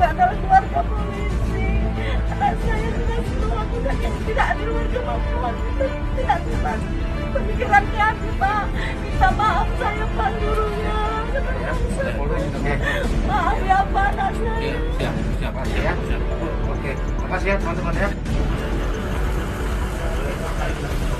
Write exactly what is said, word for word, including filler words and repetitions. ada keluarga polisi. Anak saya sudah semua bukan yang tidak ada keluarga maupun tidak jelas. Pemikiran kami Pak, minta maaf saya Pak gurunya. Maaf ya Pak anak saya. Siap, siap, siap, siap. Oke, makasih ya teman-teman ya.